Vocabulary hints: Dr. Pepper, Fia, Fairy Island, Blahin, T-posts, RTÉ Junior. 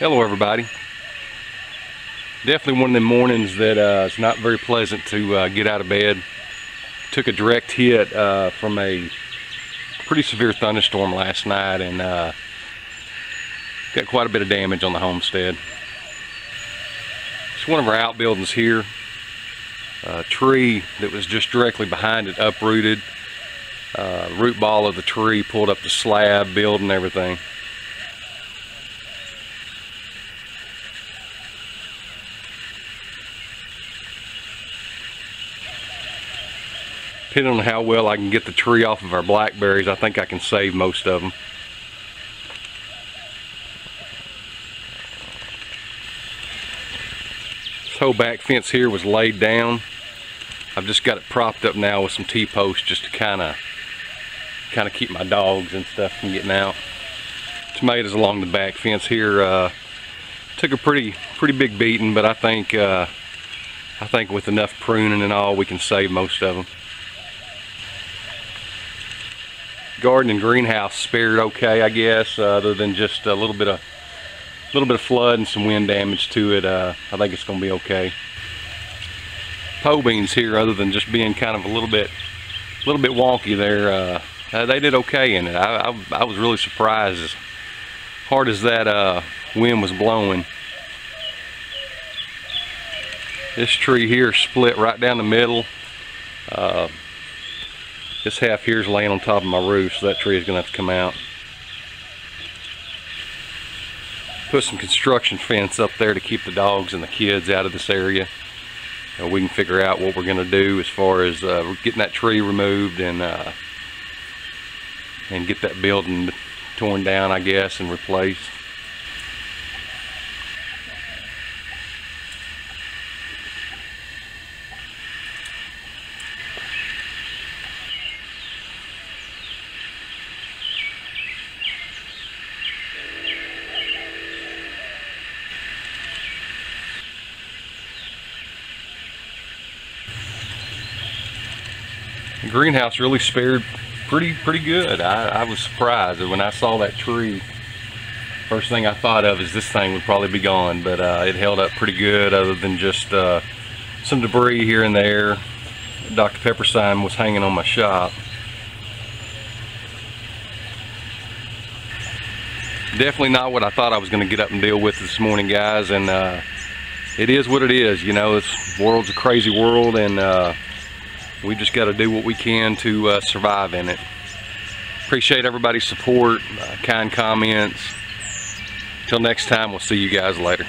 Hello everybody. Definitely one of them mornings that it's not very pleasant to get out of bed. Took a direct hit from a pretty severe thunderstorm last night and got quite a bit of damage on the homestead. It's one of our outbuildings here. A tree that was just directly behind it uprooted. Root ball of the tree pulled up the slab, building, everything. Depending on how well I can get the tree off of our blackberries, I think I can save most of them. This whole back fence here was laid down. I've just got it propped up now with some T-posts just to kind of keep my dogs and stuff from getting out. Tomatoes along the back fence here took a pretty big beating, but I think with enough pruning and all, we can save most of them. Garden and greenhouse spared okay, I guess, other than just a little bit of flood and some wind damage to it. I think it's going to be okay. Pole beans here, other than just being kind of a little bit wonky there, they did okay in it. I was really surprised as hard as that wind was blowing. This tree here split right down the middle. This half here is laying on top of my roof, so that tree is going to have to come out. Put some construction fence up there to keep the dogs and the kids out of this area. We can figure out what we're going to do as far as getting that tree removed and get that building torn down, I guess, and replaced. The greenhouse really spared pretty good. I was surprised when I saw that tree. First thing I thought of is this thing would probably be gone, but it held up pretty good, other than just some debris here and there. The Dr. Pepper sign was hanging on my shop. Definitely not what I thought I was going to get up and deal with this morning, guys, and it is what it is. You know, this world's a crazy world, and we just got to do what we can to survive in it. Appreciate everybody's support, kind comments. Till next time, we'll see you guys later.